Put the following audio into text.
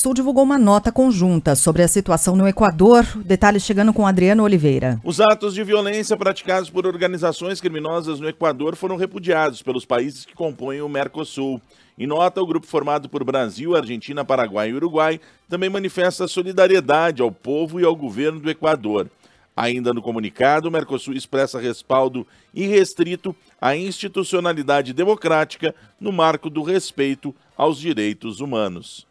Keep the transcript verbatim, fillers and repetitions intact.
Sul divulgou uma nota conjunta sobre a situação no Equador. Detalhes chegando com Adriano Oliveira. Os atos de violência praticados por organizações criminosas no Equador foram repudiados pelos países que compõem o Mercosul. Em nota, o grupo formado por Brasil, Argentina, Paraguai e Uruguai também manifesta solidariedade ao povo e ao governo do Equador. Ainda no comunicado, o Mercosul expressa respaldo irrestrito à institucionalidade democrática no marco do respeito aos direitos humanos.